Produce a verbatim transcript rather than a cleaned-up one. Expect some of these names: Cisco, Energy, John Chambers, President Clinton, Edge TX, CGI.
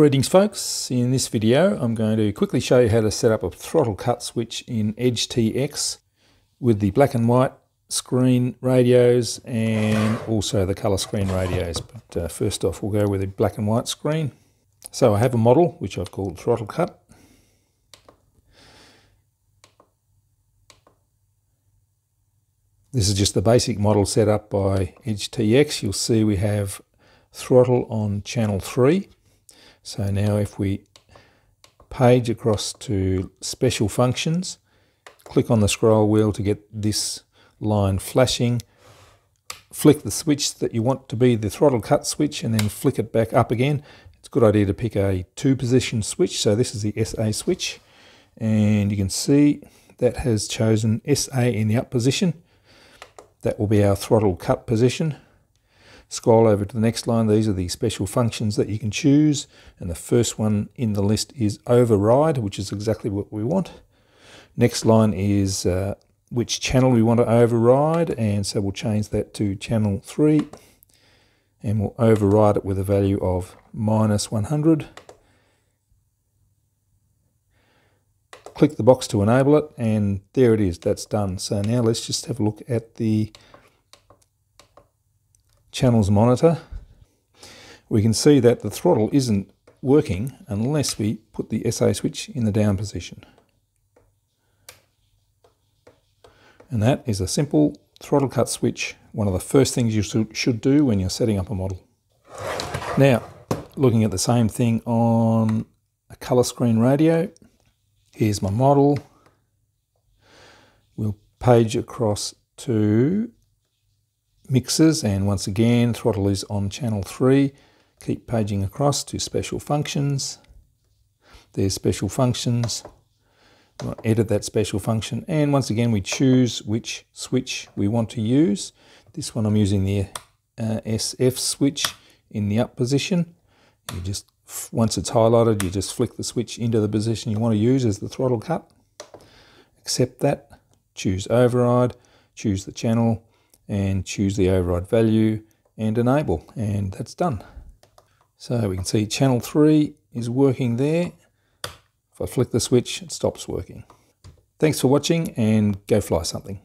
Greetings folks, in this video I'm going to quickly show you how to set up a throttle cut switch in Edge T X with the black and white screen radios and also the colour screen radios. But uh, first off we'll go with the black and white screen. So I have a model which I've called throttle cut. This is just the basic model set up by Edge T X. You'll see we have throttle on channel three. So now if we page across to special functions, click on the scroll wheel to get this line flashing, flick the switch that you want to be the throttle cut switch and then flick it back up again. It's a good idea to pick a two position switch, so this is the S A switch, and you can see that has chosen S A in the up position. That will be our throttle cut position. Scroll over to the next line, these are the special functions that you can choose, and the first one in the list is override, which is exactly what we want. Next line is uh, which channel we want to override, and so we'll change that to channel three, and we'll override it with a value of minus one hundred. Click the box to enable it, and there it is, that's done. So now let's just have a look at the channels monitor. We can see that the throttle isn't working unless we put the S A switch in the down position. And that is a simple throttle cut switch, one of the first things you should do when you're setting up a model. Now, looking at the same thing on a colour screen radio, here's my model. We'll page across to mixers, and once again throttle is on channel three. Keep paging across to special functions. There's special functions. We'll edit that special function, and once again we choose which switch we want to use. This one I'm using the uh, S F switch in the up position. You just, once it's highlighted, you just flick the switch into the position you want to use as the throttle cut. Accept that, choose override, choose the channel, and choose the override value and enable, and that's done. So we can see channel three is working there. If I flick the switch, it stops working. Thanks for watching, and go fly something.